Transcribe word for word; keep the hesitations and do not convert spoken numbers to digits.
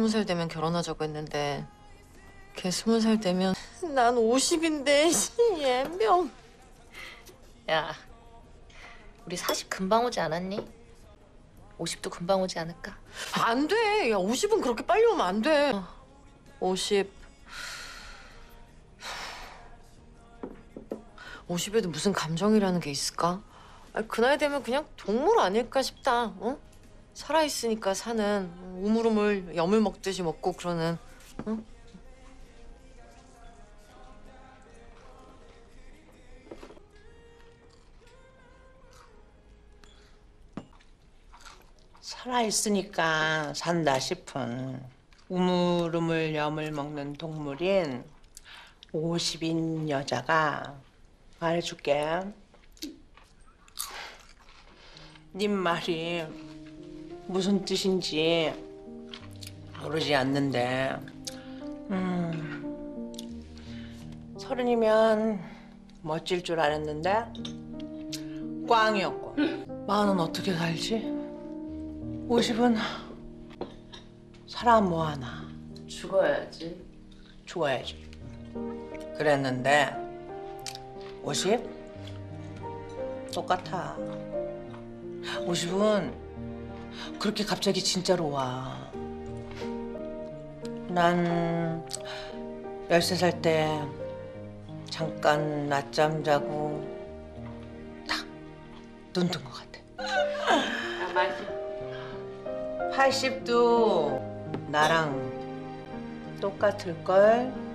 스무 살 되면 결혼하자고 했는데 걔 스무 살 되면 난 오십인데 예명. 야, 우리 사십 금방 오지 않았니? 오십도 금방 오지 않을까? 안 돼. 야, 오십은 그렇게 빨리 오면 안 돼. 오십. 오십에도 무슨 감정이라는 게 있을까? 아, 그 나이 되면 그냥 동물 아닐까 싶다. 어? 살아있으니까 사는, 우물우물 염을 먹듯이 먹고 그러는. 어? 살아있으니까 산다 싶은 우물우물 염을 먹는 동물인 오십인 여자가 말해줄게. 님 말이 무슨 뜻인지 모르지 않는데 음, 서른이면 멋질 줄 알았는데 꽝이었고 마흔은 어떻게 살지? 오십은 살아 뭐하나? 죽어야지. 죽어야지. 그랬는데 오십? 똑같아. 오십은 그렇게 갑자기 진짜로 와. 난 열세 살 때 잠깐 낮잠 자고 딱 눈 뜬 것 같아. 아, 맞아. 팔십도 나랑 똑같을걸?